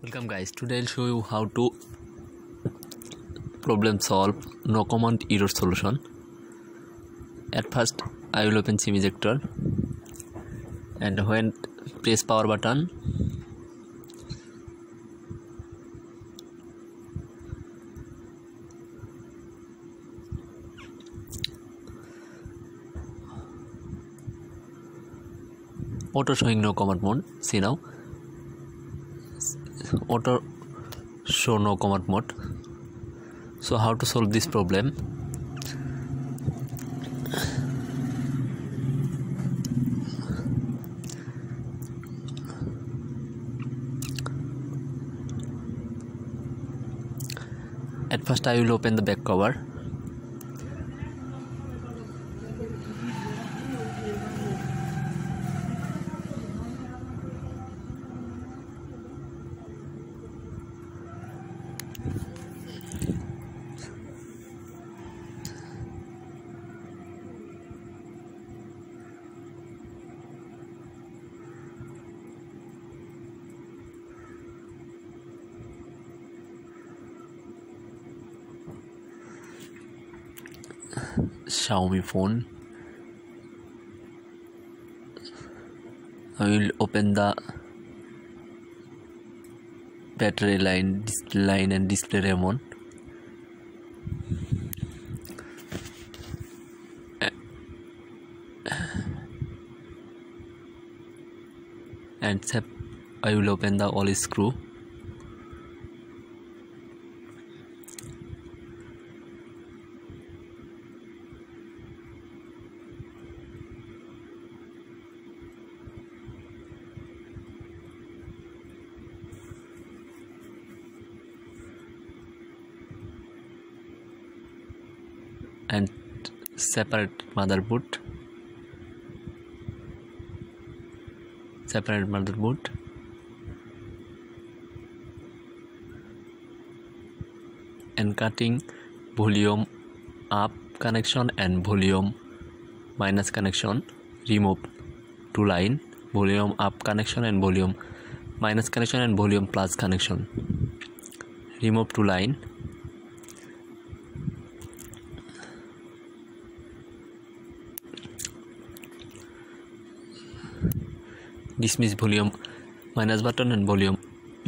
Welcome guys, today I'll show you how to problem solve no command error solution. At first I will open SIM ejector, and when press power button auto showing no command mode. See now, auto show no command mode. So how to solve this problem? At first I will open the back cover. Xiaomi phone. I will open the battery line and display remote, and I will open the all screw. And separate motherboard, and cutting volume up connection and volume minus connection. Remove two line, volume up connection and volume minus connection and volume plus connection. Remove two line. Dismiss volume minus button and volume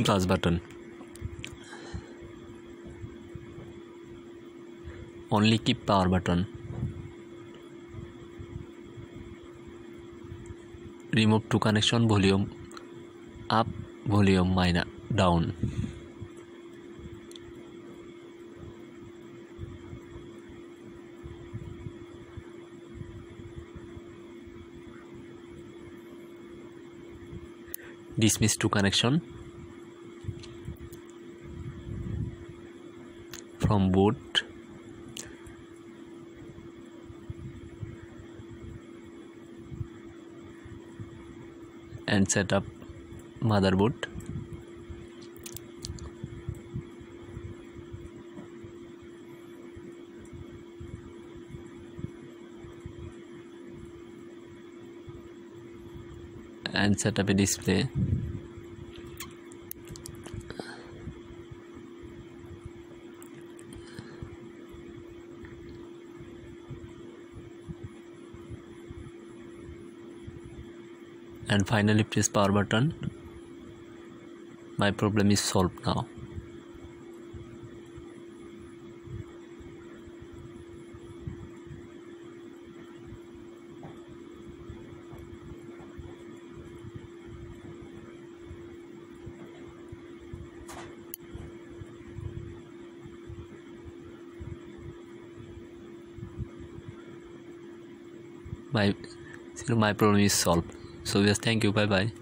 plus button. Only keep power button. Remove two connection, volume up, volume minus down. Dismiss two connection from boot. And set up motherboard. And set up a display. And finally press power button. My problem is solved now. My problem is solved. So yes, thank you, bye bye.